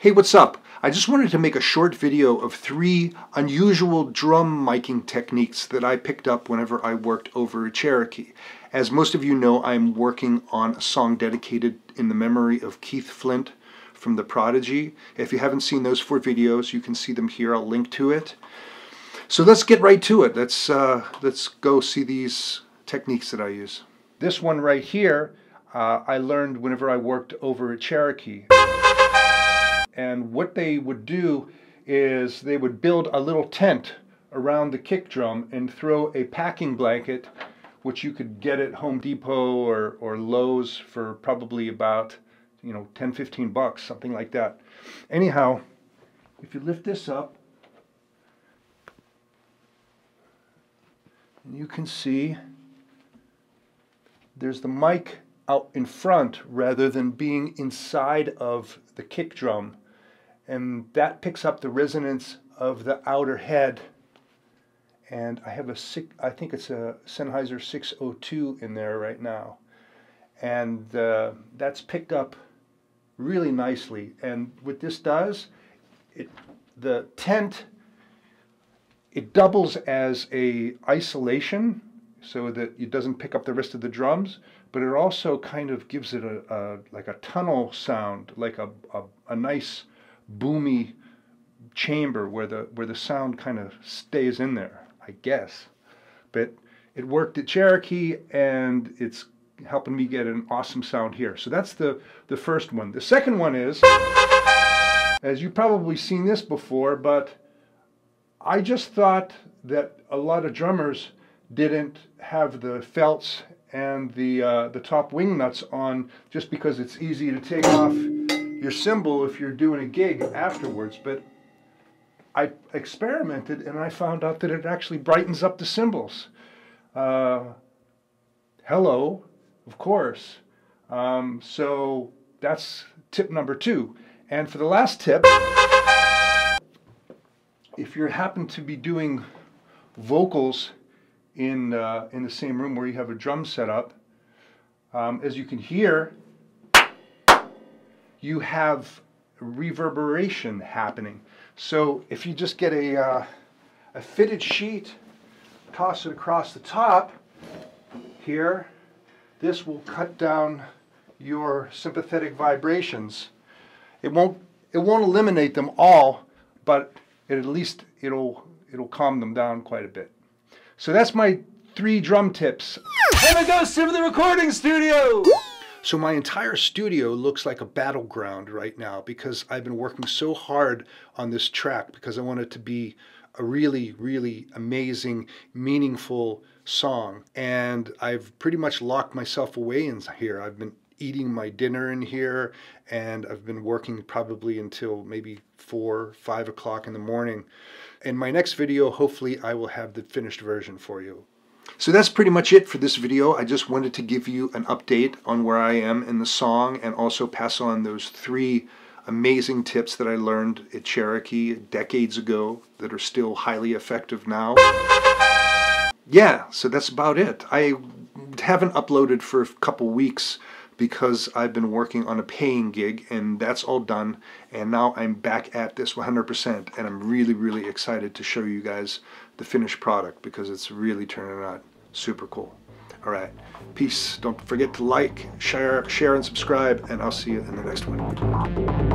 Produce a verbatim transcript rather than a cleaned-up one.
Hey, what's up? I just wanted to make a short video of three unusual drum miking techniques that I picked up whenever I worked over at Cherokee. As most of you know, I'm working on a song dedicated in the memory of Keith Flint from The Prodigy. If you haven't seen those four videos, you can see them here. I'll link to it. So let's get right to it. Let's, uh, let's go see these techniques that I use. This one right here, uh, I learned whenever I worked over at Cherokee. And what they would do is they would build a little tent around the kick drum and throw a packing blanket, which you could get at Home Depot or, or Lowe's for probably about, you know, ten, fifteen bucks, something like that. Anyhow, if you lift this up, you can see there's the mic out in front rather than being inside of the kick drum, and that picks up the resonance of the outer head. And I have a sick I think it's a Sennheiser six oh two in there right now, and uh, that's picked up really nicely. And what this does, it the tent it doubles as a isolation so that it doesn't pick up the rest of the drums, but it also kind of gives it a, a like a tunnel sound, like a, a a nice boomy chamber where the where the sound kind of stays in there, I guess. But it worked at Cherokee, and it's helping me get an awesome sound here. So that's the the first one. The second one is, as you've probably seen this before, but I just thought that a lot of drummers didn't have the felts and the uh, the top wing nuts on, just because it's easy to take off your cymbal if you're doing a gig afterwards. But I experimented and I found out that it actually brightens up the cymbals. Uh, hello, of course. Um, so that's tip number two. And for the last tip, if you happen to be doing vocals in uh, in the same room where you have a drum set up, um, as you can hear, you have reverberation happening. So if you just get a, uh, a fitted sheet, toss it across the top here, this will cut down your sympathetic vibrations. It won't, it won't eliminate them all, but it, at least it'll, it'll calm them down quite a bit. So that's my three drum tips. And it goes to the recording studio! So my entire studio looks like a battleground right now, because I've been working so hard on this track, because I want it to be a really, really amazing, meaningful song. And I've pretty much locked myself away in here. I've been eating my dinner in here, and I've been working probably until maybe four, five o'clock in the morning. In my next video, hopefully I will have the finished version for you. So that's pretty much it for this video. I just wanted to give you an update on where I am in the song, and also pass on those three amazing tips that I learned at Cherokee decades ago that are still highly effective now. Yeah, so that's about it. I haven't uploaded for a couple weeks because I've been working on a paying gig, and that's all done, and now I'm back at this one hundred percent, and I'm really, really excited to show you guys the finished product, because it's really turning out super cool. All right, peace. Don't forget to like, share, share and subscribe, and I'll see you in the next one.